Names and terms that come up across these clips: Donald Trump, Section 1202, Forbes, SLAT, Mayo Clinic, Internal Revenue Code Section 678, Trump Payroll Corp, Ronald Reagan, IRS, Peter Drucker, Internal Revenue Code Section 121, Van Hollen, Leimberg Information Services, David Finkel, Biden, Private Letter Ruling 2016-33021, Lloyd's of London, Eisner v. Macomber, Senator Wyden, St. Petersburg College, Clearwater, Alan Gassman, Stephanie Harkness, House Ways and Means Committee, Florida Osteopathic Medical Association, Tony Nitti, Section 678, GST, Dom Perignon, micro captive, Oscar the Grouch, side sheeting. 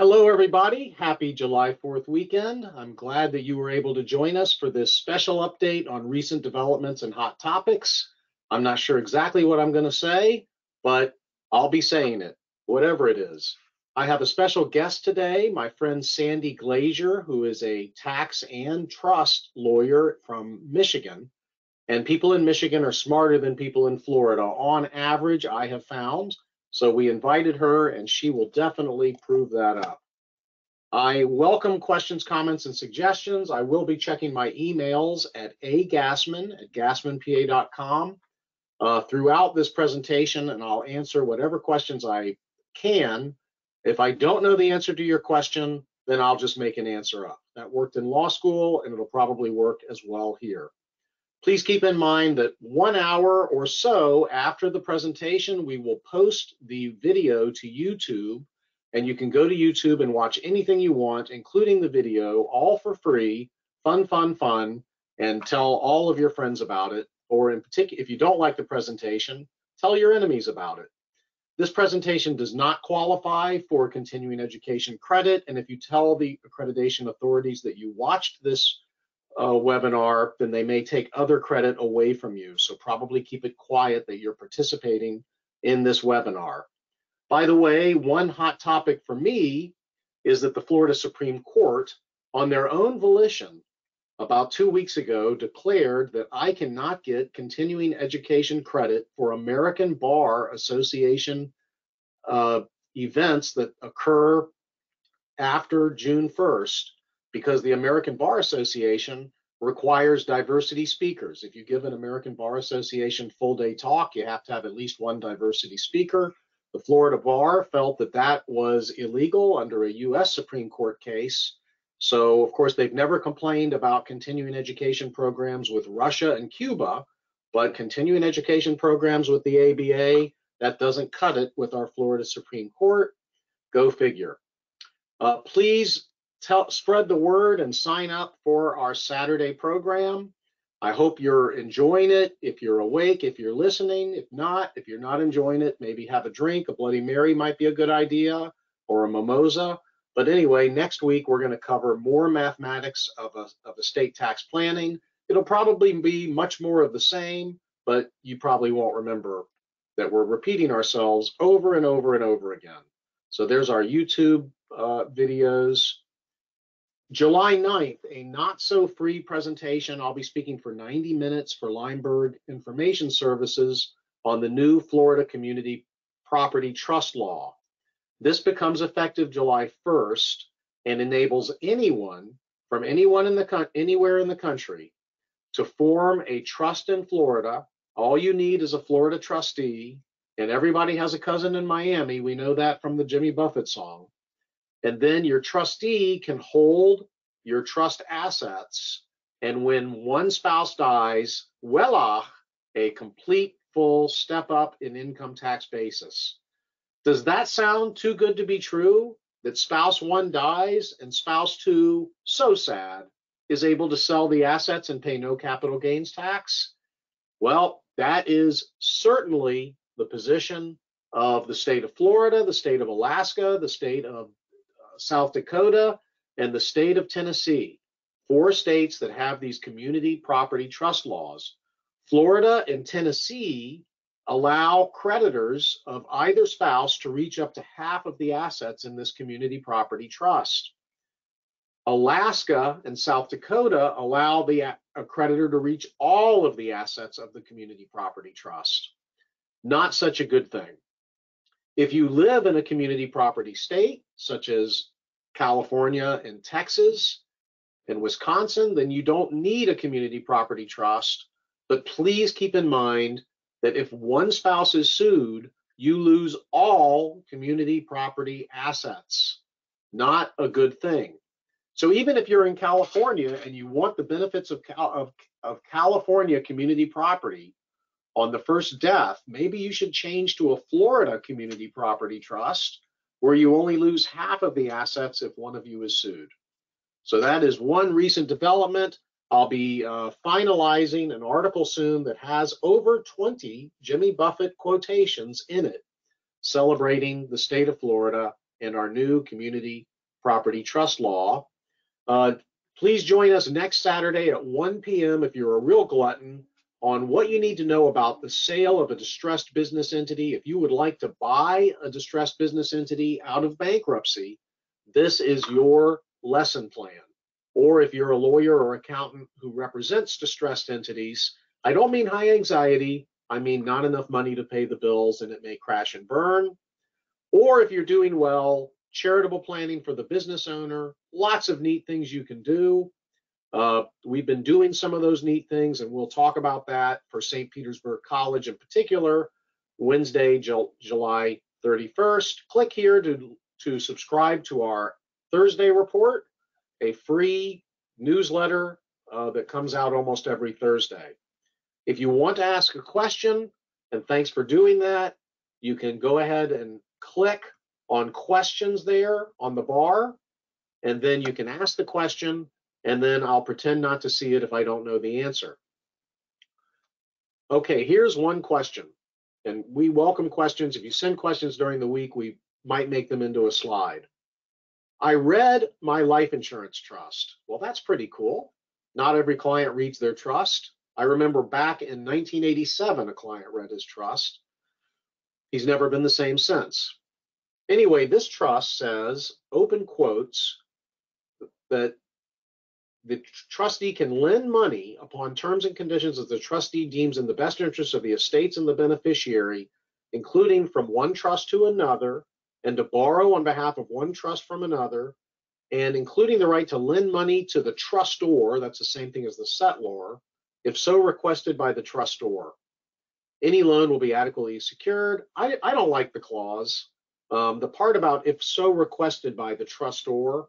Hello, everybody. Happy July 4th weekend. I'm glad that you were able to join us for this special update on recent developments and hot topics. I'm not sure exactly what I'm going to say, but I'll be saying it, whatever it is. I have a special guest today, my friend Sandy Glazier, who is a tax and trust lawyer from Michigan. And people in Michigan are smarter than people in Florida, on average, I have found. So we invited her, and she will definitely prove that up. I welcome questions, comments, and suggestions. I will be checking my emails at agassman@gassmanpa.com throughout this presentation, and I'll answer whatever questions I can. If I don't know the answer to your question, then I'll just make an answer up. That worked in law school, and it'll probably work as well here. Please keep in mind that 1 hour or so after the presentation, we will post the video to YouTube, and you can go to YouTube and watch anything you want, including the video, all for free, fun, fun, fun, and tell all of your friends about it, or in particular, if you don't like the presentation, tell your enemies about it. This presentation does not qualify for continuing education credit, and if you tell the accreditation authorities that you watched this webinar, then they may take other credit away from you. So probably keep it quiet that you're participating in this webinar. By the way, one hot topic for me is that the Florida Supreme Court, on their own volition, about 2 weeks ago, declared that I cannot get continuing education credit for American Bar Association events that occur after June 1st. Because the American Bar Association requires diversity speakers. If you give an American Bar Association full day talk, you have to have at least one diversity speaker. The Florida Bar felt that that was illegal under a US Supreme Court case. So of course they've never complained about continuing education programs with Russia and Cuba, but continuing education programs with the ABA, that doesn't cut it with our Florida Supreme Court. Go figure. Please spread the word and sign up for our Saturday program. I hope you're enjoying it. If you're awake, if you're listening, if you're not enjoying it, maybe have a drink. A Bloody Mary might be a good idea, or a mimosa. But anyway, next week we're going to cover more mathematics of estate tax planning. It'll probably be much more of the same, but you probably won't remember that we're repeating ourselves over and over and over again. So there's our YouTube videos. July 9th, a not-so-free presentation. I'll be speaking for 90 minutes for Leimberg Information Services on the new Florida Community Property Trust Law. This becomes effective July 1st and enables anyone from anywhere in the country to form a trust in Florida. All you need is a Florida trustee, and everybody has a cousin in Miami. We know that from the Jimmy Buffett song. And then your trustee can hold your trust assets. And when one spouse dies, voila, a complete full step up in income tax basis. Does that sound too good to be true? That spouse one dies and spouse two, so sad, is able to sell the assets and pay no capital gains tax? Well, that is certainly the position of the state of Florida, the state of Alaska, the state of South Dakota, and the state of Tennessee, four states that have these community property trust laws. Florida and Tennessee allow creditors of either spouse to reach up to half of the assets in this community property trust. Alaska and South Dakota allow a creditor to reach all of the assets of the community property trust. Not such a good thing. If you live in a community property state, such as California and Texas and Wisconsin, then you don't need a community property trust. But please keep in mind that if one spouse is sued, you lose all community property assets. Not a good thing. So even if you're in California and you want the benefits of California community property, on the first death, maybe you should change to a Florida community property trust where you only lose half of the assets if one of you is sued. So that is one recent development. I'll be finalizing an article soon that has over 20 Jimmy Buffett quotations in it, celebrating the state of Florida and our new community property trust law. Please join us next Saturday at 1 p.m. if you're a real glutton on what you need to know about the sale of a distressed business entity. If you would like to buy a distressed business entity out of bankruptcy, this is your lesson plan. Or if you're a lawyer or accountant who represents distressed entities, I don't mean high anxiety, I mean not enough money to pay the bills and it may crash and burn. Or if you're doing well, charitable planning for the business owner, lots of neat things you can do. We've been doing some of those neat things, and we'll talk about that for St. Petersburg College in particular, Wednesday, July 31st. Click here to subscribe to our Thursday report, a free newsletter that comes out almost every Thursday. If you want to ask a question, and thanks for doing that, you can go ahead and click on questions there on the bar, and then you can ask the question, and then I'll pretend not to see it if I don't know the answer. Okay, here's one question, and we welcome questions. If you send questions during the week, we might make them into a slide. I read my life insurance trust. Well, that's pretty cool. Not every client reads their trust. I remember back in 1987, a client read his trust. He's never been the same since. Anyway, this trust says, open quotes, that the trustee can lend money upon terms and conditions that the trustee deems in the best interest of the estates and the beneficiary, including from one trust to another, and to borrow on behalf of one trust from another, and including the right to lend money to the trustor, that's the same thing as the settlor, if so requested by the trustor. Any loan will be adequately secured. I don't like the clause. The part about if so requested by the trustor,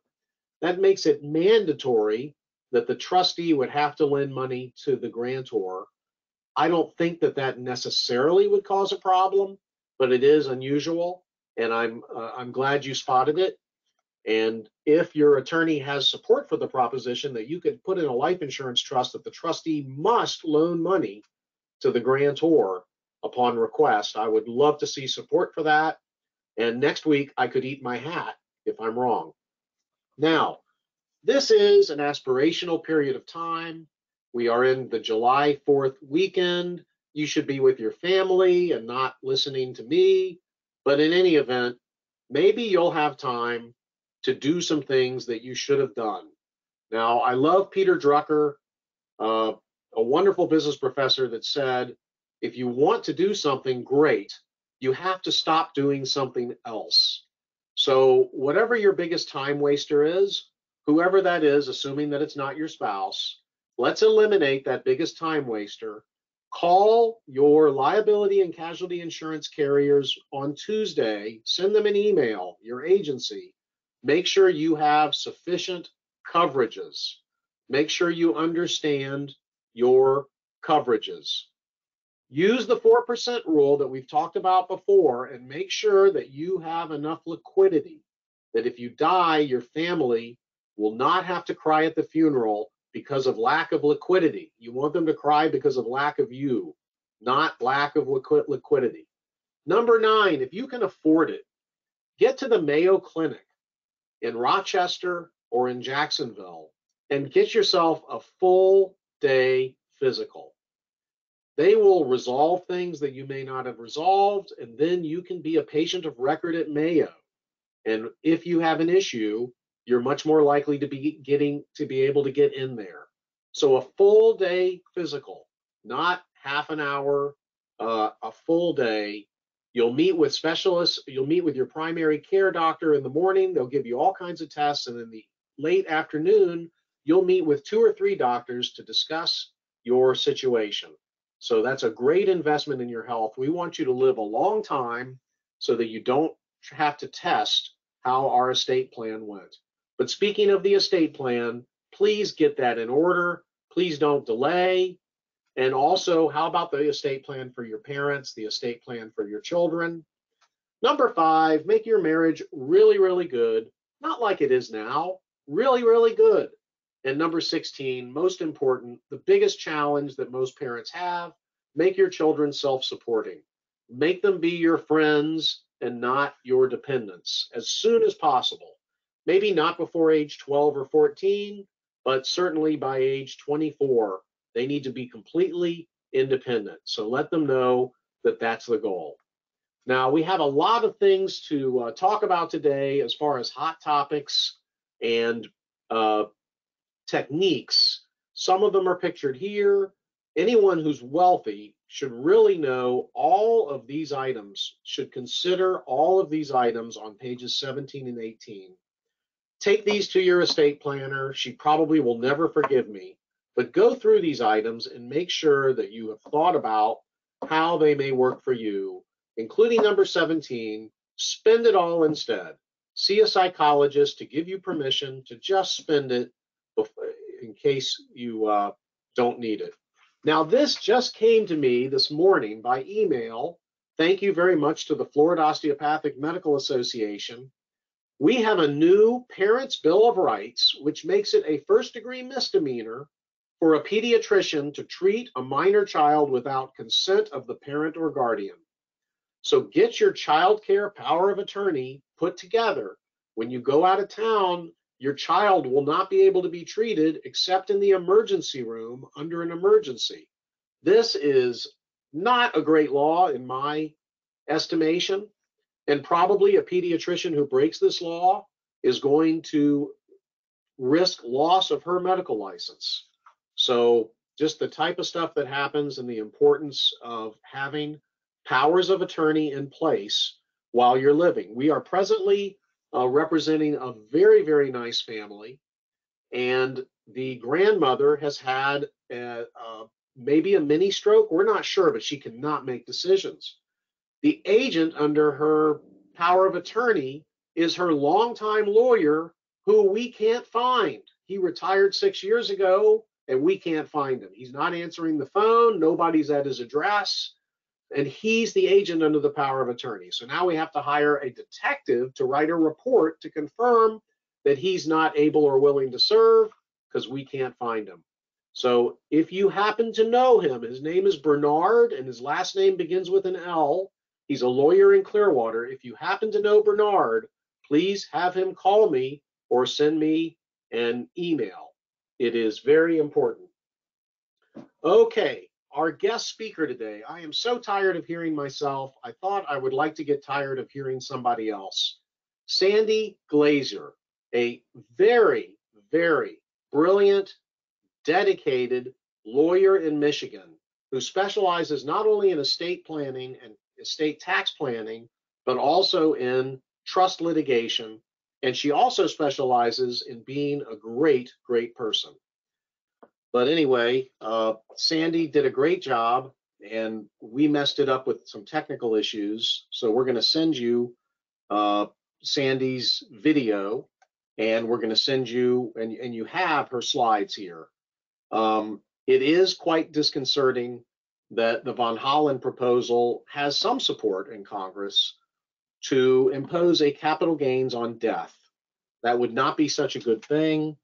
that makes it mandatory that the trustee would have to lend money to the grantor. I don't think that that necessarily would cause a problem, but it is unusual. And I'm glad you spotted it. And if your attorney has support for the proposition that you could put in a life insurance trust that the trustee must loan money to the grantor upon request, I would love to see support for that. And next week, I could eat my hat if I'm wrong. Now, this is an aspirational period of time. We are in the July 4th weekend. You should be with your family and not listening to me. But in any event, maybe you'll have time to do some things that you should have done. Now, I love Peter Drucker, a wonderful business professor that said, if you want to do something great, you have to stop doing something else. So whatever your biggest time waster is, whoever that is, assuming that it's not your spouse, let's eliminate that biggest time waster. Call your liability and casualty insurance carriers on Tuesday, send them an email, your agency. Make sure you have sufficient coverages. Make sure you understand your coverages. Use the 4% rule that we've talked about before, and make sure that you have enough liquidity that if you die, your family will not have to cry at the funeral because of lack of liquidity. You want them to cry because of lack of you, not lack of liquidity. Number 9, if you can afford it, get to the Mayo Clinic in Rochester or in Jacksonville and get yourself a full day physical. They will resolve things that you may not have resolved, and then you can be a patient of record at Mayo. And if you have an issue, you're much more likely to be able to get in there. So a full day physical, not half an hour, a full day. You'll meet with specialists. You'll meet with your primary care doctor in the morning. They'll give you all kinds of tests. And in the late afternoon, you'll meet with 2 or 3 doctors to discuss your situation. So that's a great investment in your health. We want you to live a long time so that you don't have to test how our estate plan went. But speaking of the estate plan, please get that in order. Please don't delay. And also, how about the estate plan for your parents, the estate plan for your children? Number 5, make your marriage really, really good. Not like it is now, really, really good. And number 16, most important, the biggest challenge that most parents have, make your children self-supporting. Make them be your friends and not your dependents as soon as possible. Maybe not before age 12 or 14, but certainly by age 24, they need to be completely independent. So let them know that that's the goal. Now, we have a lot of things to talk about today as far as hot topics and techniques. Some of them are pictured here. Anyone who's wealthy should really know all of these items, should consider all of these items on pages 17 and 18. Take these to your estate planner. She probably will never forgive me, but go through these items and make sure that you have thought about how they may work for you, including number 17, spend it all instead. See a psychologist to give you permission to just spend it in case you don't need it. Now, this just came to me this morning by email. Thank you very much to the Florida Osteopathic Medical Association. We have a new Parents' Bill of Rights, which makes it a first-degree misdemeanor for a pediatrician to treat a minor child without consent of the parent or guardian. So get your child care power of attorney put together. When you go out of town, your child will not be able to be treated except in the emergency room under an emergency. This is not a great law in my estimation, and probably a pediatrician who breaks this law is going to risk loss of her medical license. So just the type of stuff that happens and the importance of having powers of attorney in place while you're living. We are presently representing a very, very nice family, and the grandmother has had maybe a mini stroke. We're not sure, but she cannot make decisions. The agent under her power of attorney is her longtime lawyer, who we can't find. He retired 6 years ago, and we can't find him. He's not answering the phone. Nobody's at his address. And he's the agent under the power of attorney. So now we have to hire a detective to write a report to confirm that he's not able or willing to serve because we can't find him. So if you happen to know him, his name is Bernard and his last name begins with an L. He's a lawyer in Clearwater. If you happen to know Bernard, please have him call me or send me an email. It is very important. Okay. Our guest speaker today, I am so tired of hearing myself. I thought I would like to get tired of hearing somebody else. Sandy Glazier, a very, very brilliant, dedicated lawyer in Michigan who specializes not only in estate planning and estate tax planning, but also in trust litigation. And she also specializes in being a great, great person. But anyway, Sandy did a great job, and we messed it up with some technical issues. So we're going to send you Sandy's video, and we're going to send you, and you have her slides here. It is quite disconcerting that the Van Hollen proposal has some support in Congress to impose a capital gains on death. That would not be such a good thing.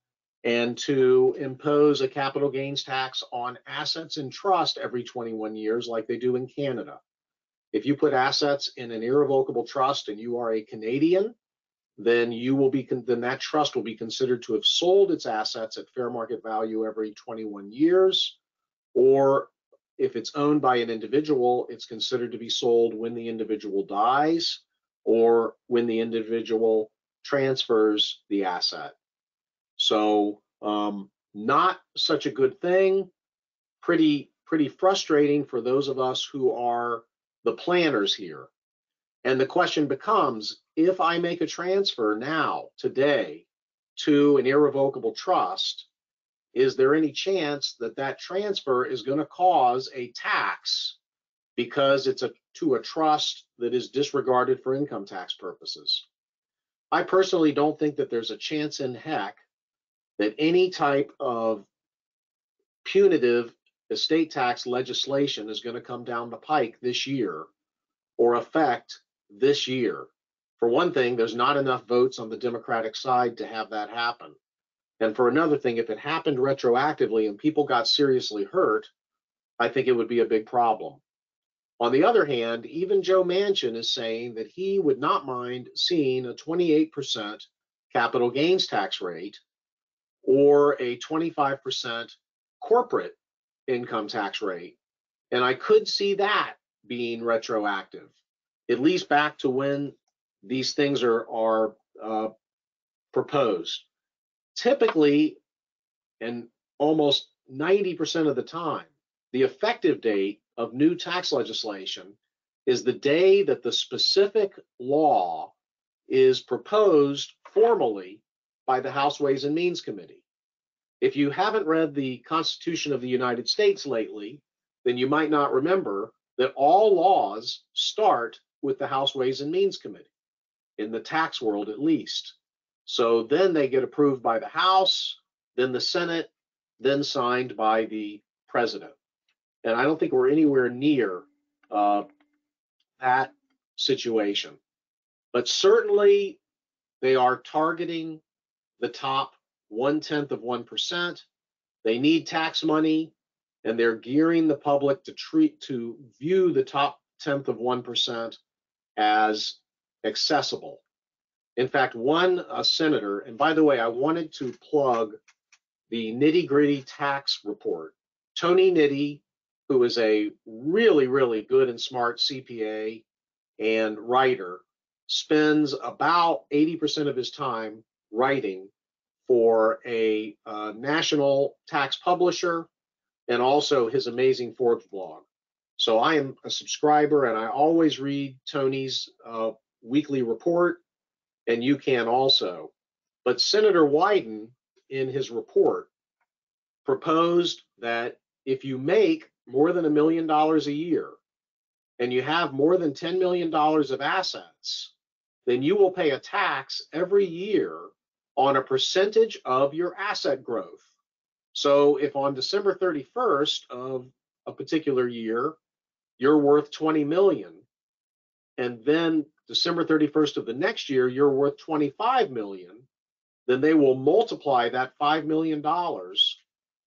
And to impose a capital gains tax on assets in trust every 21 years like they do in Canada. If you put assets in an irrevocable trust and you are a Canadian, then you will be that trust will be considered to have sold its assets at fair market value every 21 years, or if it's owned by an individual, it's considered to be sold when the individual dies or when the individual transfers the asset. So not such a good thing, pretty frustrating for those of us who are the planners here. And the question becomes, if I make a transfer now, today, to an irrevocable trust, is there any chance that that transfer is going to cause a tax because it's to a trust that is disregarded for income tax purposes? I personally don't think that there's a chance in heck that any type of punitive estate tax legislation is going to come down the pike this year or affect this year. For one thing, there's not enough votes on the Democratic side to have that happen. And for another thing, if it happened retroactively and people got seriously hurt, I think it would be a big problem. On the other hand, even Joe Manchin is saying that he would not mind seeing a 28% capital gains tax rate or a 25% corporate income tax rate. And I could see that being retroactive, at least back to when these things are proposed. Typically, and almost 90% of the time, the effective date of new tax legislation is the day that the specific law is proposed formally by the House Ways and Means Committee. If you haven't read the Constitution of the United States lately, then you might not remember that all laws start with the House Ways and Means Committee, in the tax world at least. So then they get approved by the House, then the Senate, then signed by the President. And I don't think we're anywhere near that situation. But certainly they are targeting the top 1/10 of 1%. They need tax money, and they're gearing the public to view the top 1/10 of 1% as accessible. In fact, one senator, and by the way, I wanted to plug the nitty-gritty tax report. Tony Nitti, who is a really, really good and smart CPA and writer, spends about 80% of his time writing for a national tax publisher and also his amazing Forbes blog. So I am a subscriber, and I always read Tony's weekly report, and you can also. But Senator Wyden, in his report, proposed that if you make more than $1 million a year and you have more than $10 million of assets, then you will pay a tax every year on a percentage of your asset growth. So if on December 31st of a particular year, you're worth 20 million, and then December 31st of the next year, you're worth 25 million, then they will multiply that $5 million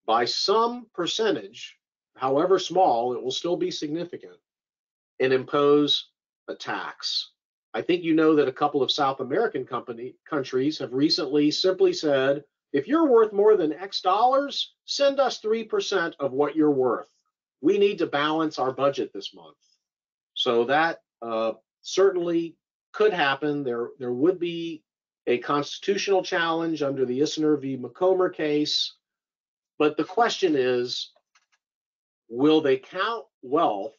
by some percentage, however small, it will still be significant, and impose a tax. I think you know that a couple of South American countries have recently simply said, if you're worth more than X dollars, send us 3% of what you're worth. We need to balance our budget this month. So that certainly could happen. There would be a constitutional challenge under the Eisner v. Macomber case. But the question is, will they count wealth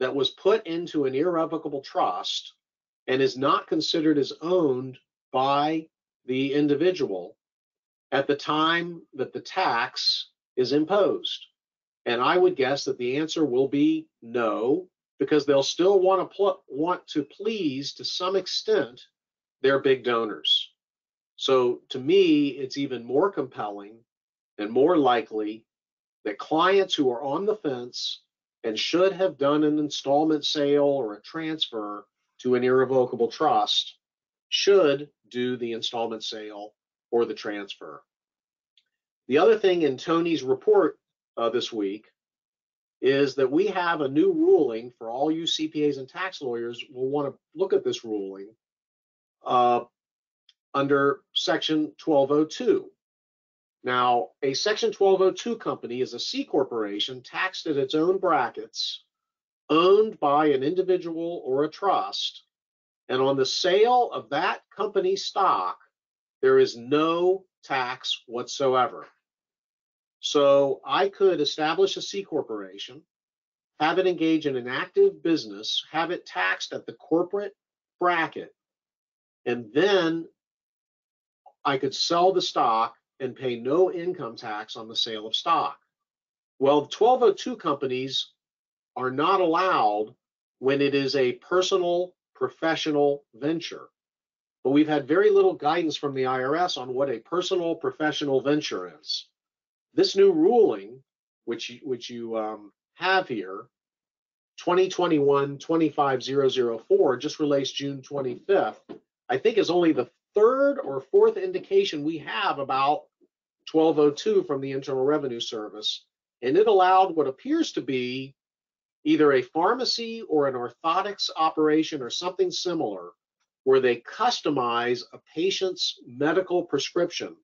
that was put into an irrevocable trust and is not considered as owned by the individual at the time that the tax is imposed? And I would guess that the answer will be no, because they'll still want to please, to some extent, their big donors. So to me, it's even more compelling and more likely that clients who are on the fence and should have done an installment sale or a transfer to an irrevocable trust should do the installment sale or the transfer. The other thing in Tony's report this week is that we have a new ruling for all you CPAs and tax lawyers will want to look at this ruling under Section 1202. Now, a Section 1202 company is a C corporation taxed at its own brackets, owned by an individual or a trust, and on the sale of that company stock, there is no tax whatsoever. So I could establish a C corporation, have it engage in an active business, have it taxed at the corporate bracket, and then I could sell the stock and pay no income tax on the sale of stock. Well, 1202 companies are not allowed when it is a personal, professional venture. But we've had very little guidance from the IRS on what a personal, professional venture is. This new ruling, which you have here, 2021-25004, just released June 25th, I think is only the third or fourth indication we have about 1202 from the Internal Revenue Service, and it allowed what appears to be either a pharmacy or an orthotics operation or something similar, where they customize a patient's medical prescription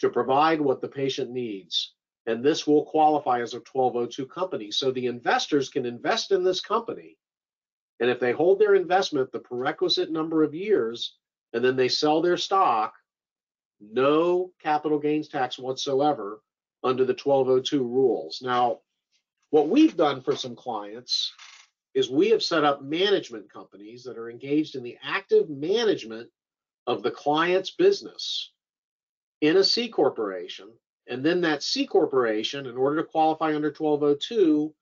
to provide what the patient needs. And this will qualify as a 1202 company. So the investors can invest in this company. And if they hold their investment the prerequisite number of years, and then they sell their stock, no capital gains tax whatsoever under the 1202 rules. Now, what we've done for some clients is we have set up management companies that are engaged in the active management of the client's business in a C corporation. And then that C corporation, in order to qualify under 1202,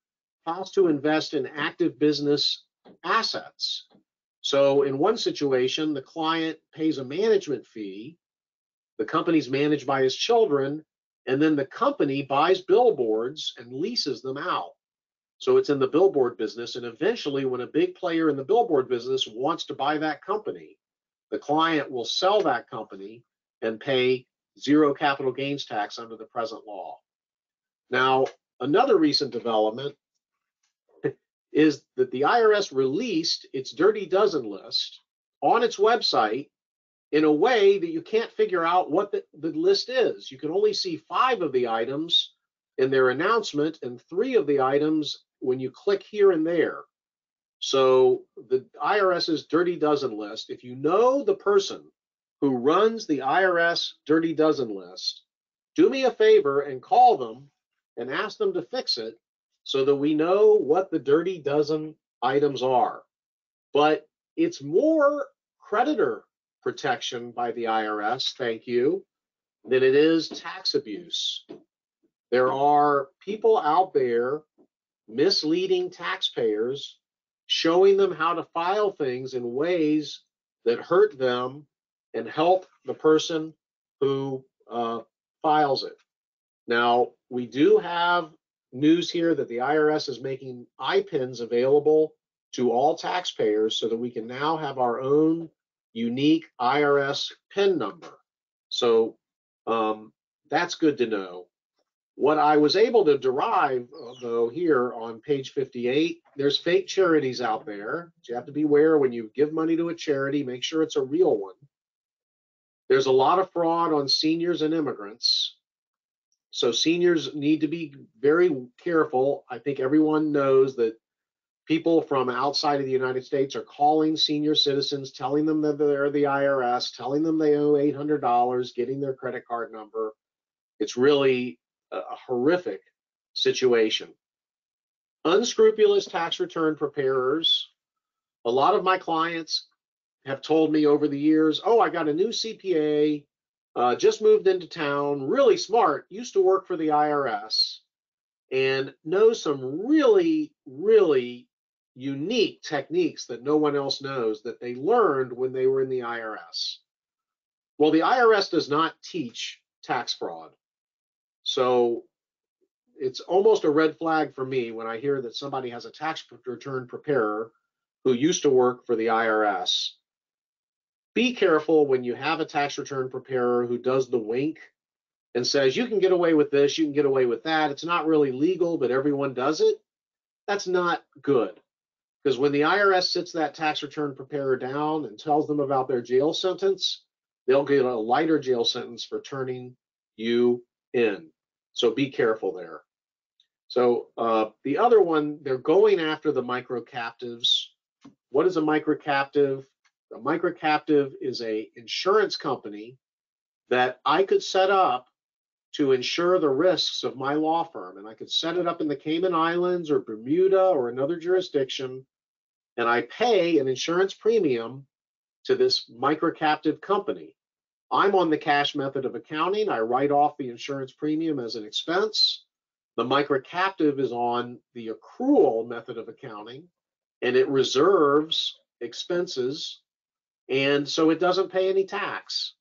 has to invest in active business assets. So in one situation, the client pays a management fee, the company's managed by his children, and then the company buys billboards and leases them out. So it's in the billboard business, and eventually when a big player in the billboard business wants to buy that company, the client will sell that company and pay zero capital gains tax under the present law. Now, another recent development is that the IRS released its Dirty Dozen list on its website in a way that you can't figure out what the list is. You can only see 5 of the items in their announcement and 3 of the items when you click here and there. So the IRS's Dirty Dozen list, if you know the person who runs the IRS Dirty Dozen list, do me a favor and call them and ask them to fix it so that we know what the Dirty Dozen items are. But it's more creditor protection by the IRS, thank you, than it is tax abuse. There are people out there misleading taxpayers, showing them how to file things in ways that hurt them and help the person who files it. Now, we do have news here that the IRS is making IPINs available to all taxpayers so that we can now have our own unique IRS PIN number. So that's good to know. What I was able to derive, though, here on page 58, there's fake charities out there. So you have to beware when you give money to a charity, make sure it's a real one. There's a lot of fraud on seniors and immigrants. So seniors need to be very careful. I think everyone knows that people from outside of the United States are calling senior citizens, telling them that they're the IRS, telling them they owe $800, getting their credit card number. It's really a horrific situation. Unscrupulous tax return preparers. A lot of my clients have told me over the years, oh, I got a new CPA, just moved into town, really smart, used to work for the IRS, and knows some really, really unique techniques that no one else knows that they learned when they were in the IRS. Well, the IRS does not teach tax fraud. So it's almost a red flag for me when I hear that somebody has a tax return preparer who used to work for the IRS. Be careful when you have a tax return preparer who does the wink and says, you can get away with this, you can get away with that. It's not really legal, but everyone does it. That's not good. Because when the IRS sits that tax return preparer down and tells them about their jail sentence, they'll get a lighter jail sentence for turning you in. So be careful there. So the other one, they're going after the micro captives. What is a micro captive? A micro captive is an insurance company that I could set up to insure the risks of my law firm. And I could set it up in the Cayman Islands or Bermuda or another jurisdiction. And I pay an insurance premium to this micro captive company. I'm on the cash method of accounting. I write off the insurance premium as an expense. The micro captive is on the accrual method of accounting, and it reserves expenses, and so it doesn't pay any tax.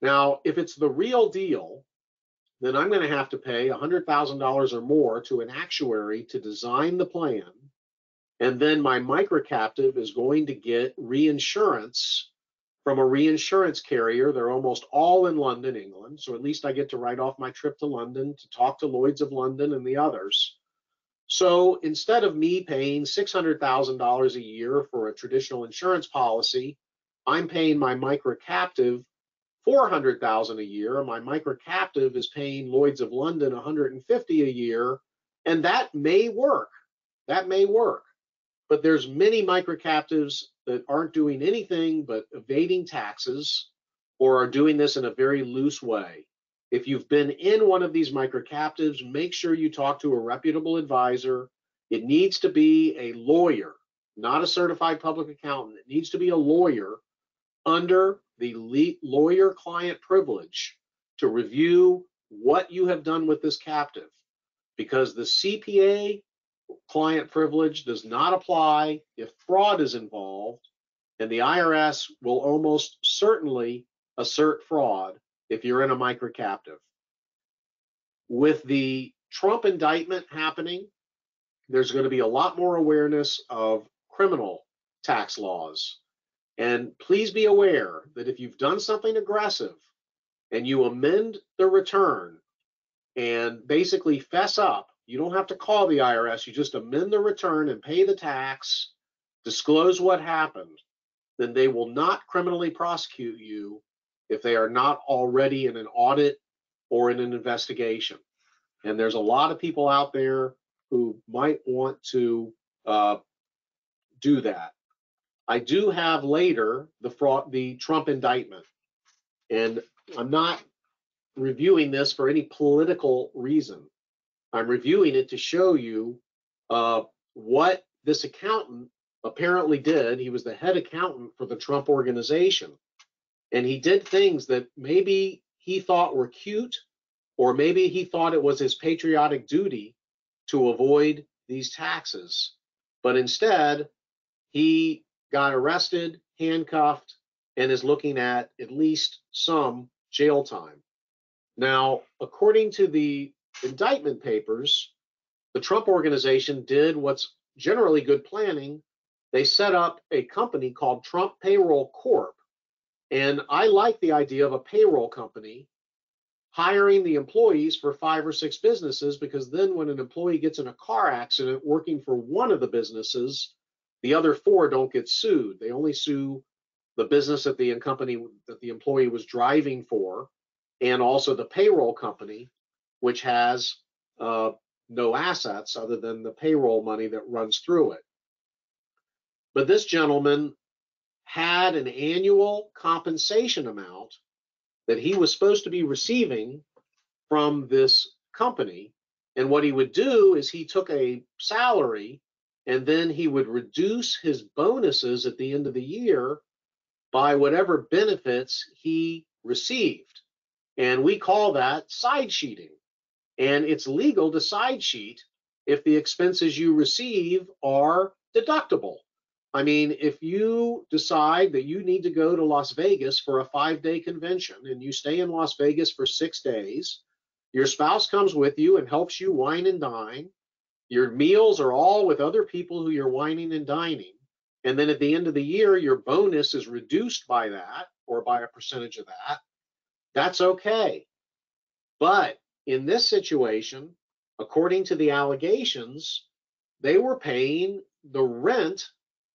Now, if it's the real deal, then I'm going to have to pay $100,000 or more to an actuary to design the plan, and then my micro captive is going to get reinsurance from a reinsurance carrier. They're almost all in London, England, so at least I get to write off my trip to London to talk to Lloyd's of London and the others. So instead of me paying $600,000 a year for a traditional insurance policy, I'm paying my micro captive $400,000 a year. My micro captive is paying Lloyd's of London $150,000 a year, and that may work. That may work. But there's many micro captives that aren't doing anything but evading taxes or are doing this in a very loose way. If you've been in one of these micro captives, make sure you talk to a reputable advisor. It needs to be a lawyer, not a certified public accountant. It needs to be a lawyer under the lawyer-client privilege to review what you have done with this captive, because the CPA client privilege does not apply if fraud is involved, and the IRS will almost certainly assert fraud if you're in a micro captive. With the Trump indictment happening, there's going to be a lot more awareness of criminal tax laws. And please be aware that if you've done something aggressive and you amend the return and basically fess up, you don't have to call the IRS, you just amend the return and pay the tax, disclose what happened, then they will not criminally prosecute you if they are not already in an audit or in an investigation. And there's a lot of people out there who might want to do that. I do have later the Trump indictment, and I'm not reviewing this for any political reason. I'm reviewing it to show you what this accountant apparently did. He was the head accountant for the Trump organization, and he did things that maybe he thought were cute, or maybe he thought it was his patriotic duty to avoid these taxes. But instead, he got arrested, handcuffed, and is looking at least some jail time. Now, according to the indictment papers, the Trump organization did what's generally good planning. They set up a company called Trump Payroll Corp. And I like the idea of a payroll company hiring the employees for 5 or 6 businesses, because then when an employee gets in a car accident working for one of the businesses, the other 4 don't get sued. They only sue the business that the company that the employee was driving for, and also the payroll company, which has no assets other than the payroll money that runs through it. But this gentleman had an annual compensation amount that he was supposed to be receiving from this company. And what he would do is he took a salary, and then he would reduce his bonuses at the end of the year by whatever benefits he received. And we call that side sheeting. And it's legal to side sheet if the expenses you receive are deductible. I mean, if you decide that you need to go to Las Vegas for a 5-day convention and you stay in Las Vegas for 6 days, your spouse comes with you and helps you wine and dine. Your meals are all with other people who you're wining and dining. And then at the end of the year, your bonus is reduced by that, or by a percentage of that. That's okay. But in this situation, according to the allegations, they were paying the rent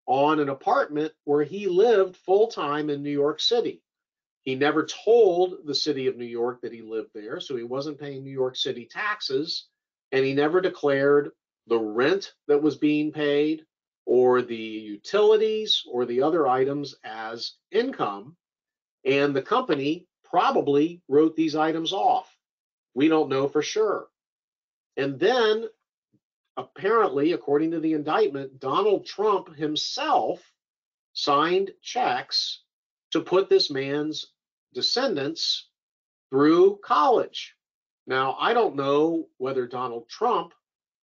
on an apartment where he lived full-time in New York City. He never told the city of New York that he lived there, so he wasn't paying New York City taxes, and he never declared the rent that was being paid or the utilities or the other items as income, and the company probably wrote these items off. We don't know for sure. And then apparently, according to the indictment, Donald Trump himself signed checks to put this man's descendants through college. Now, I don't know whether Donald Trump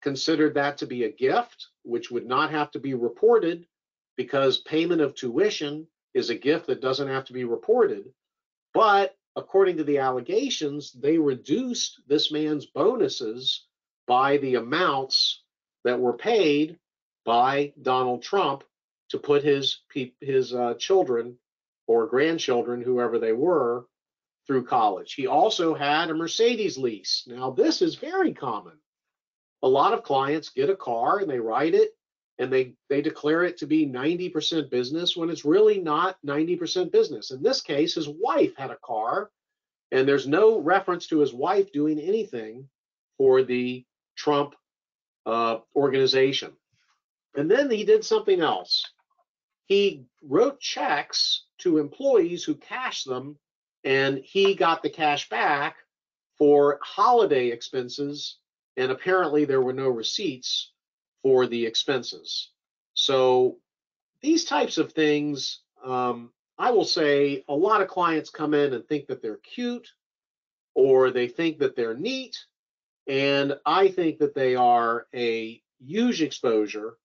considered that to be a gift, which would not have to be reported, because payment of tuition is a gift that doesn't have to be reported. But according to the allegations, they reduced this man's bonuses by the amounts that were paid by Donald Trump to put his children or grandchildren, whoever they were, through college. He also had a Mercedes lease. Now, this is very common. a lot of clients get a car and they ride it and they declare it to be 90% business when it's really not 90% business. In this case, his wife had a car and there's no reference to his wife doing anything for the Trump organization. And then he did something else. He wrote checks to employees who cashed them, and he got the cash back for holiday expenses, and apparently there were no receipts for the expenses. So these types of things, I will say a lot of clients come in and think that they're cute, or they think that they're neat, and I think that they are a huge exposure.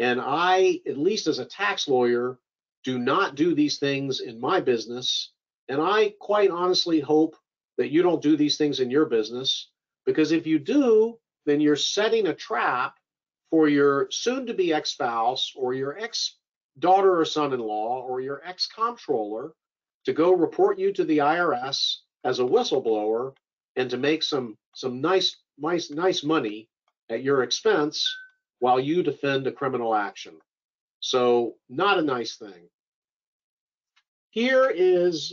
And I, at least as a tax lawyer, do not do these things in my business. And I quite honestly hope that you don't do these things in your business, because if you do, then you're setting a trap for your soon-to-be ex-spouse or your ex-daughter or son-in-law or your ex-comptroller to go report you to the IRS as a whistleblower and to make some nice money at your expense while you defend a criminal action. So not a nice thing. Here is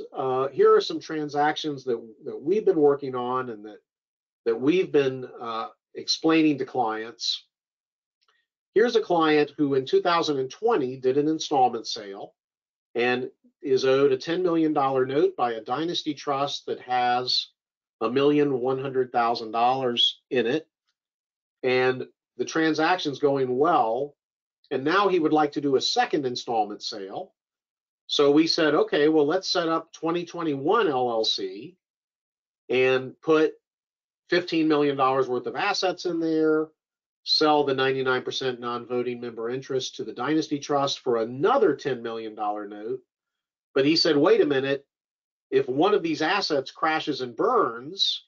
here are some transactions that we've been working on and that we've been explaining to clients. Here's a client who in 2020 did an installment sale and is owed a $10 million note by a dynasty trust that has $1,100,000 in it. And the transaction's going well, and now he would like to do a second installment sale. So we said, okay, well, let's set up 2021 LLC and put $15 million worth of assets in there, sell the 99% non-voting member interest to the Dynasty Trust for another $10 million note. But he said, wait a minute, if one of these assets crashes and burns,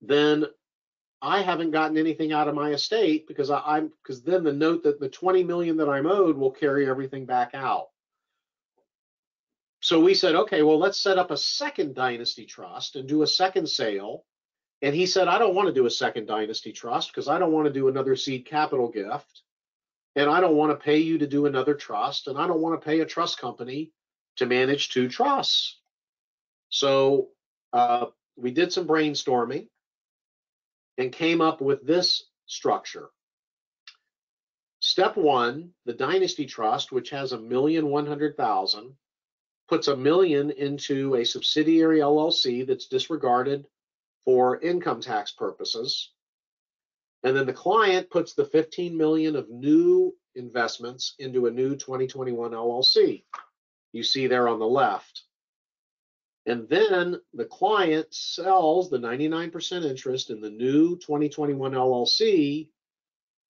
then I haven't gotten anything out of my estate because because then the note that the 20 million that I'm owed will carry everything back out. So we said, okay, well, let's set up a second dynasty trust and do a second sale. And he said, I don't want to do a second dynasty trust because I don't want to do another seed capital gift. And I don't want to pay you to do another trust. And I don't want to pay a trust company to manage two trusts. So we did some brainstorming and came up with this structure. Step one, the Dynasty Trust, which has $1,100,000, puts $1 million into a subsidiary LLC that's disregarded for income tax purposes. And then the client puts the 15 million of new investments into a new 2021 LLC. You see there on the left. And then the client sells the 99% interest in the new 2021 LLC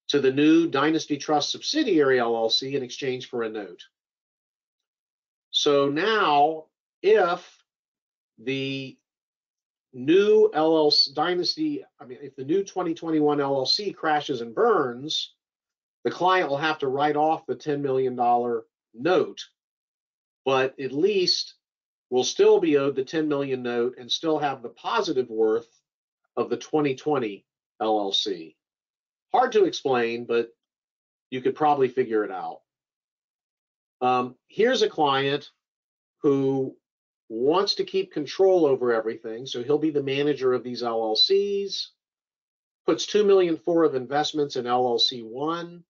to the new Dynasty Trust subsidiary LLC in exchange for a note. So now, if the new new 2021 LLC crashes and burns, the client will have to write off the $10 million note, but at least will still be owed the 10 million note and still have the positive worth of the 2020 LLC. Hard to explain, but you could probably figure it out. Here's a client who wants to keep control over everything, so he'll be the manager of these LLCs, puts $2.4 million of investments in LLC 1,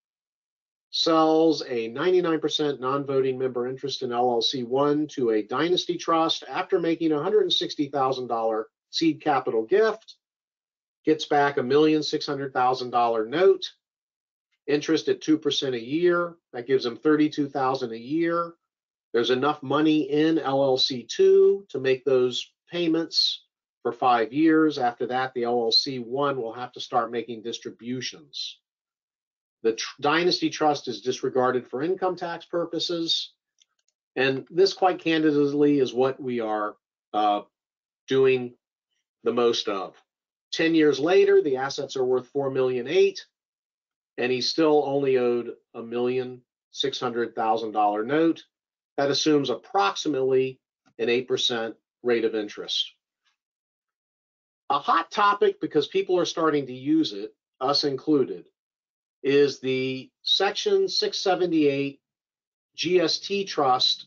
sells a 99% non-voting member interest in LLC 1 to a dynasty trust after making a $160,000 seed capital gift, gets back a $1,600,000 note, interest at 2% a year. That gives him $32,000 a year. There's enough money in LLC 2 to make those payments for 5 years. After that, the LLC 1 will have to start making distributions. The Dynasty Trust is disregarded for income tax purposes. And this, quite candidly, is what we are doing the most of. 10 years later, the assets are worth $4.8 million, and he's still only owed a $1,600,000 note. That assumes approximately an 8% rate of interest. A hot topic because people are starting to use it us included, is the Section 678 GST trust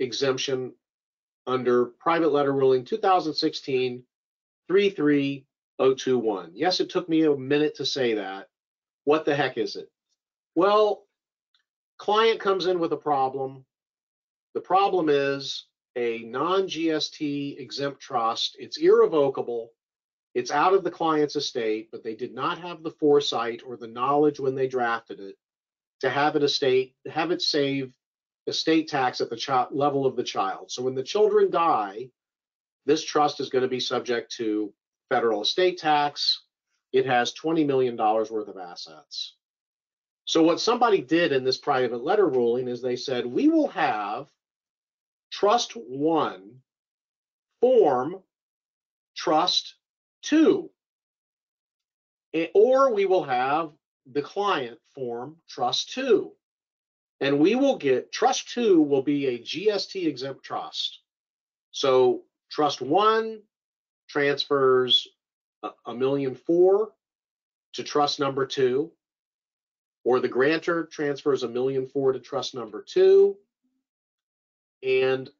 exemption under Private Letter Ruling 2016-33021. Yes, it took me a minute to say that. What the heck is it? Well, client comes in with a problem. The problem is a non-GST exempt trust. It's irrevocable. It's out of the client's estate, but they did not have the foresight or the knowledge when they drafted it to have it save estate tax at the level of the child. So when the children die, this trust is going to be subject to federal estate tax. It has $20 million worth of assets. So what somebody did in this private letter ruling is they said, we will have Trust 1 form Trust 2, or we will have the client form Trust 2. And we will get, Trust 2 will be a GST exempt trust. So Trust 1 transfers $1,400,000 to Trust number 2, or the grantor transfers $1,400,000 to Trust number 2, and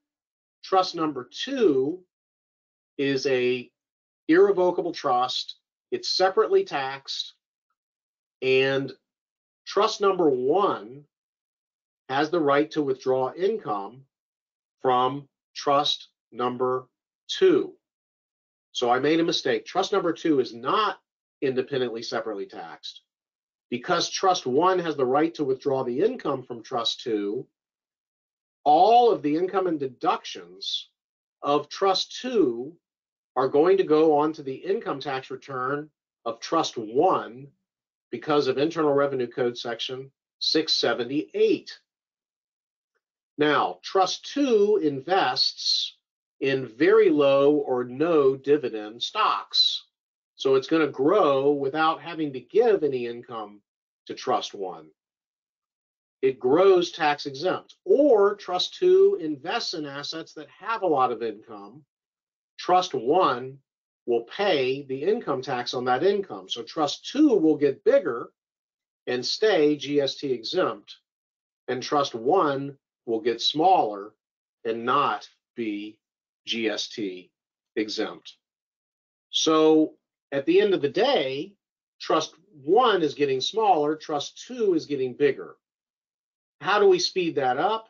Trust number 2 is a irrevocable trust. It's separately taxed, and Trust number 1 has the right to withdraw income from Trust number 2. So I made a mistake. Trust number 2 is not independently separately taxed. Because Trust 1 has the right to withdraw the income from Trust 2, all of the income and deductions of Trust 2 are going to go onto the income tax return of Trust 1 because of Internal Revenue Code Section 678. Now, Trust 2 invests in very low or no dividend stocks. So it's going to grow without having to give any income to Trust 1. It grows tax exempt. Or Trust 2 invests in assets that have a lot of income. Trust 1 will pay the income tax on that income. So Trust 2 will get bigger and stay GST exempt, and Trust 1 will get smaller and not be GST exempt. So at the end of the day, Trust 1 is getting smaller, Trust 2 is getting bigger. How do we speed that up?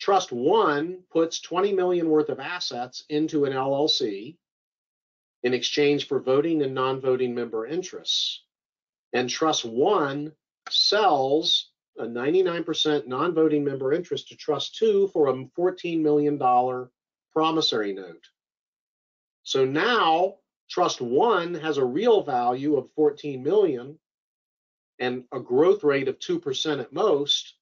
Trust 1 puts $20 million worth of assets into an LLC in exchange for voting and non-voting member interests. And Trust 1 sells a 99% non-voting member interest to Trust 2 for a $14 million promissory note. So now Trust 1 has a real value of $14 million and a growth rate of 2% at most,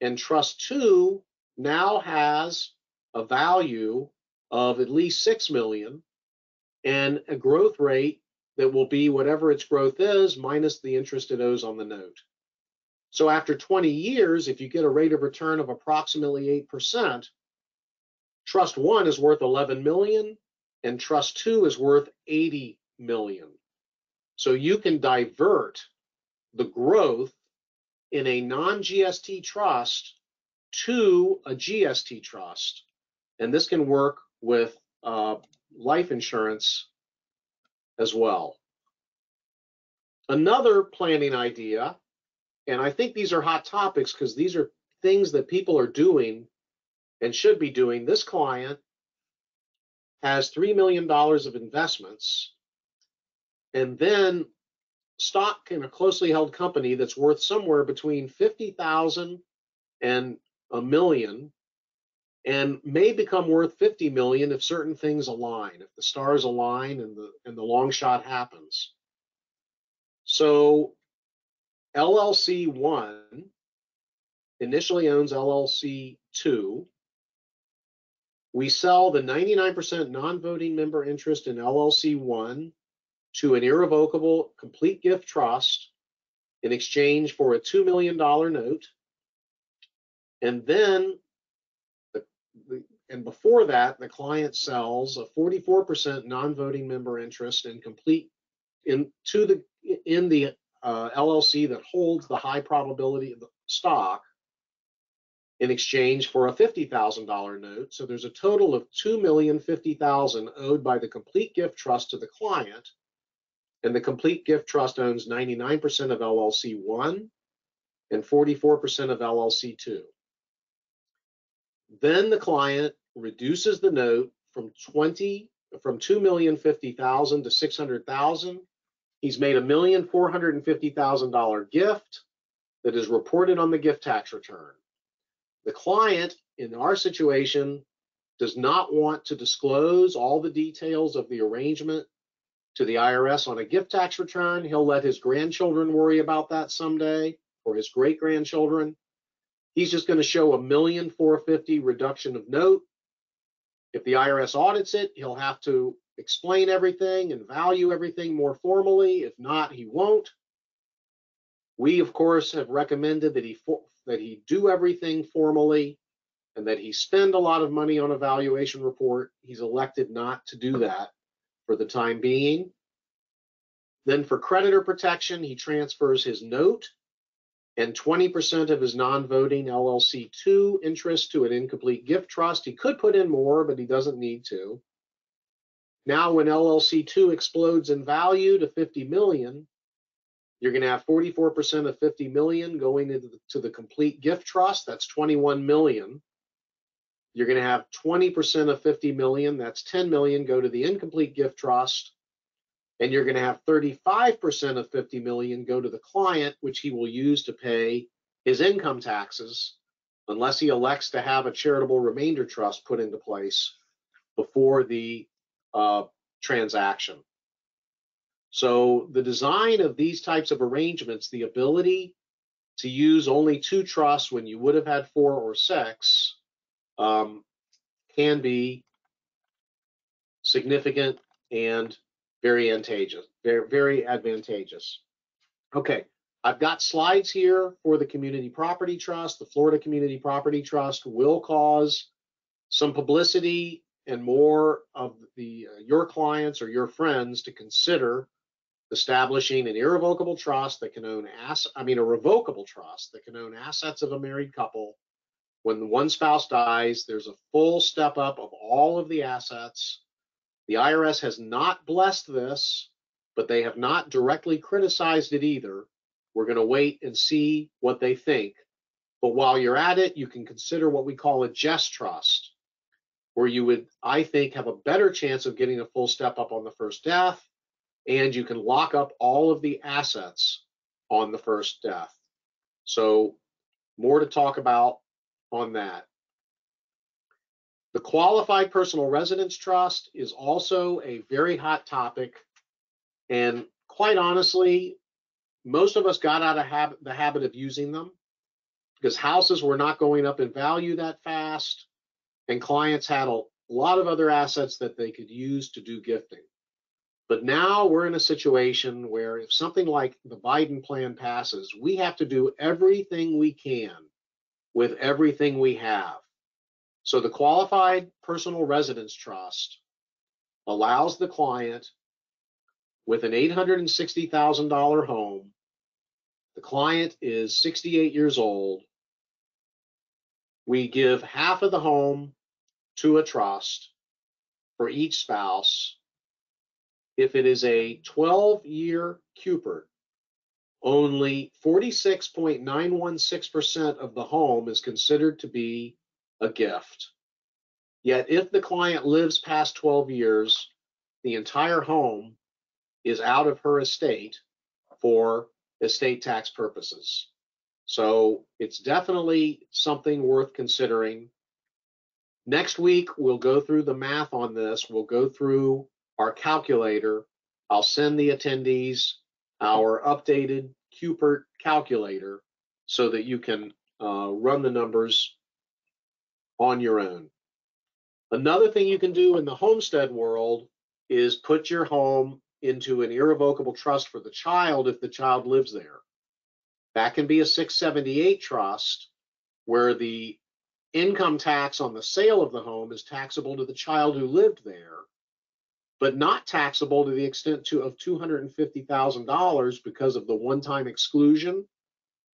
and Trust 2 now has a value of at least $6 million and a growth rate that will be whatever its growth is minus the interest it owes on the note. So after 20 years, if you get a rate of return of approximately 8%, Trust 1 is worth $11 million and Trust 2 is worth $80 million. So you can divert the growth in a non-GST trust to a GST trust. And this can work with life insurance as well. Another planning idea, and I think these are hot topics because these are things that people are doing and should be doing. This client has $3 million of investments, and then stock in a closely held company that's worth somewhere between $50,000 and $1 million, and may become worth $50 million if certain things align, if the stars align and the long shot happens. So LLC 1 initially owns LLC 2. We sell the 99% non-voting member interest in LLC 1 to an irrevocable complete gift trust in exchange for a $2 million note. And then and before that, the client sells a 44% non-voting member interest in complete in the LLC that holds the high probability of the stock in exchange for a $50,000 note. So there's a total of $2,050,000 owed by the Complete Gift Trust to the client, and the Complete Gift Trust owns 99% of LLC 1 and 44% of LLC 2. Then the client reduces the note from $2,050,000 to $600,000. He's made a $1,450,000 gift that is reported on the gift tax return. The client, in our situation, does not want to disclose all the details of the arrangement to the IRS on a gift tax return. He'll let his grandchildren worry about that someday, or his great-grandchildren. He's just going to show a $1,450,000 reduction of note. If the IRS audits it, he'll have to explain everything and value everything more formally. If not, he won't. We, of course, have recommended that he do everything formally and that he spend a lot of money on a valuation report. He's elected not to do that for the time being. Then for creditor protection, he transfers his note and 20% of his non-voting LLC 2 interest to an incomplete gift trust. He could put in more, but he doesn't need to. Now when LLC 2 explodes in value to $50 million, you're going to have 44% of $50 million going into the complete gift trust. That's $21 million. You're going to have 20% of $50 million. That's $10 million go to the incomplete gift trust. And you're going to have 35% of $50 million go to the client, which he will use to pay his income taxes, unless he elects to have a charitable remainder trust put into place before the transaction. So the design of these types of arrangements, the ability to use only 2 trusts when you would have had 4 or 6, can be significant and very advantageous. Okay, I've got slides here for the Community Property Trust. The Florida Community Property Trust will cause some publicity and more of your clients or your friends to consider establishing an irrevocable trust that can own a revocable trust that can own assets of a married couple. When one spouse dies, there's a full step up of all of the assets. The IRS has not blessed this, but they have not directly criticized it either. We're going to wait and see what they think. But while you're at it, you can consider what we call a jest trust, where you would, I think, have a better chance of getting a full step up on the first death, and you can lock up all of the assets on the first death. So more to talk about on that. The Qualified Personal Residence Trust is also a very hot topic. And quite honestly, most of us got out of the habit of using them because houses were not going up in value that fast, and clients had a lot of other assets that they could use to do gifting. But now we're in a situation where if something like the Biden plan passes, we have to do everything we can with everything we have. So the Qualified Personal Residence Trust allows the client with an $860,000 home. The client is 68 years old. We give half of the home to a trust for each spouse. If it is a 12-year CUPR, only 46.916% of the home is considered to be a gift. Yet if the client lives past 12 years, the entire home is out of her estate for estate tax purposes. So it's definitely something worth considering. Next week, we'll go through the math on this. We'll go through our calculator. I'll send the attendees our updated CUPRT calculator so that you can run the numbers on your own. Another thing you can do in the homestead world is put your home into an irrevocable trust for the child if the child lives there. That can be a 678 trust where the income tax on the sale of the home is taxable to the child who lived there, but not taxable to the extent of $250,000 because of the one-time exclusion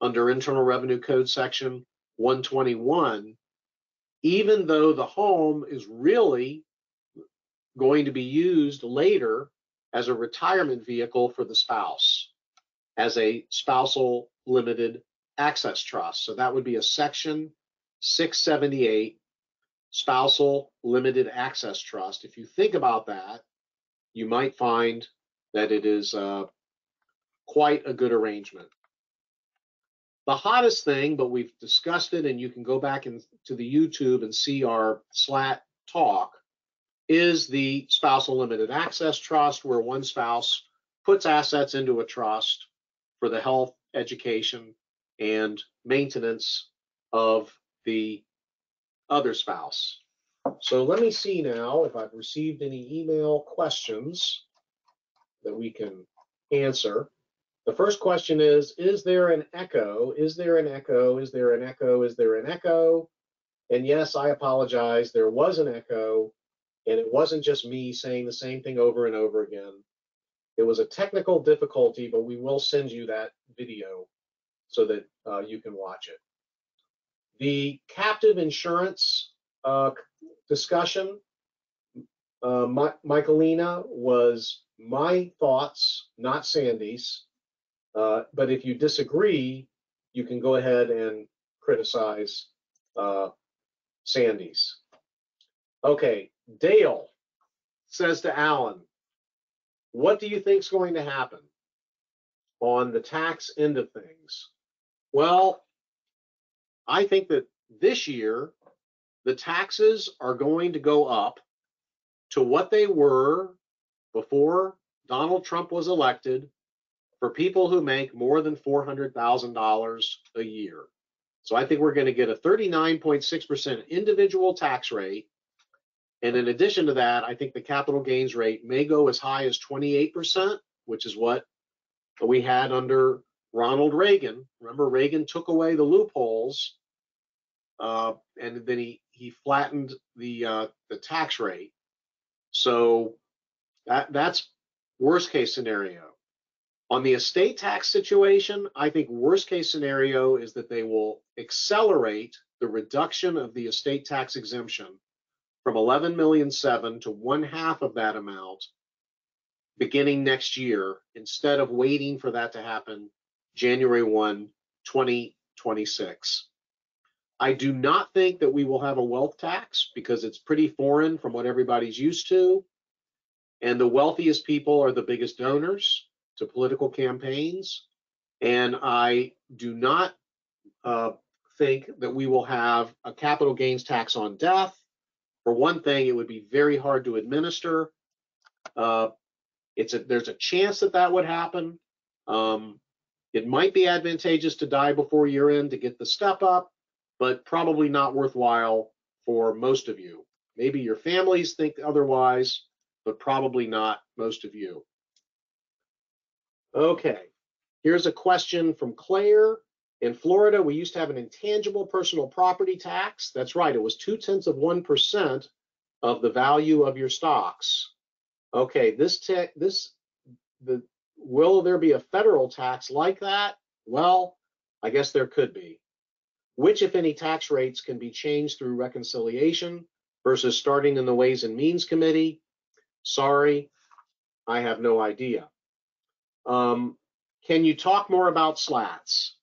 under Internal Revenue Code Section 121, even though the home is really going to be used later as a retirement vehicle for the spouse, as a spousal limited access trust. So that would be a Section 678 spousal limited access trust. If you think about that, you might find that it is quite a good arrangement. The hottest thing, but we've discussed it, and you can go back into the YouTube and see our SLAT talk, is the spousal limited access trust, where one spouse puts assets into a trust for the health, education, and maintenance of the other spouse. So let me see now if I've received any email questions that we can answer. The first question is there an echo? Is there an echo? Is there an echo? Is there an echo? And yes, I apologize, there was an echo, and it wasn't just me saying the same thing over and over again. It was a technical difficulty, but we will send you that video so that you can watch it. The captive insurance discussion, Michaelina, was my thoughts, not Sandy's. But if you disagree, you can go ahead and criticize Sandy's. Okay, Dale says to Alan, what do you think is going to happen on the tax end of things? Well, I think that this year, the taxes are going to go up to what they were before Donald Trump was elected for people who make more than $400,000 a year. So I think we're going to get a 39.6% individual tax rate. And in addition to that, I think the capital gains rate may go as high as 28%, which is what we had under Ronald Reagan. Remember, Reagan took away the loopholes, and then he flattened the tax rate. So that's worst case scenario. On the estate tax situation, I think worst case scenario is that they will accelerate the reduction of the estate tax exemption from 11 million seven to 1/2 of that amount beginning next year, instead of waiting for that to happen January 1, 2026. I do not think that we will have a wealth tax because it's pretty foreign from what everybody's used to. And the wealthiest people are the biggest donors to political campaigns. And I do not think that we will have a capital gains tax on death. For one thing, it would be very hard to administer. There's a chance that that would happen. It might be advantageous to die before year end to get the step up, but probably not worthwhile for most of you. Maybe your families think otherwise, but probably not most of you. Okay, here's a question from Claire. In Florida, we used to have an intangible personal property tax. That's right, it was 0.2% of the value of your stocks. Okay, will there be a federal tax like that? Well, I guess there could be. Which, if any, tax rates can be changed through reconciliation versus starting in the Ways and Means Committee? Sorry, I have no idea. Can you talk more about slats?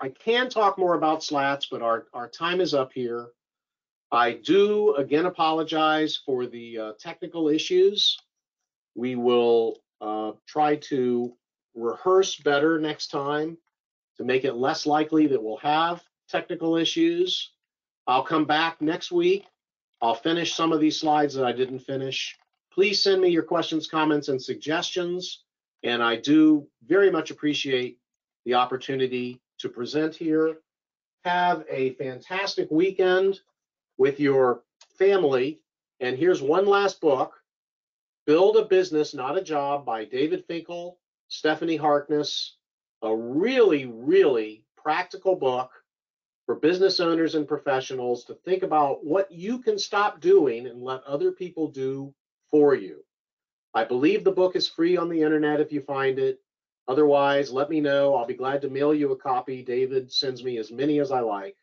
I can talk more about slats, but our time is up here. I do again apologize for the technical issues. We will try to rehearse better next time to make it less likely that we'll have technical issues. I'll come back next week. I'll finish some of these slides that I didn't finish. Please send me your questions, comments, and suggestions. And I do very much appreciate the opportunity to present here. Have a fantastic weekend with your family. And here's one last book, Build a Business, Not a Job, by David Finkel, Stephanie Harkness, a really, really practical book for business owners and professionals to think about what you can stop doing and let other people do for you. I believe the book is free on the internet if you find it. Otherwise, let me know. I'll be glad to mail you a copy. David sends me as many as I like.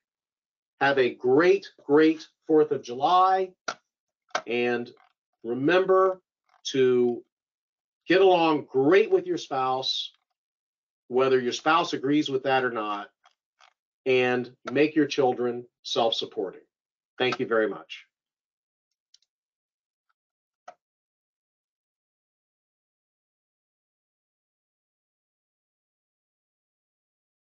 Have a great, great 4th of July. And remember to get along great with your spouse, whether your spouse agrees with that or not, and make your children self-supporting. Thank you very much.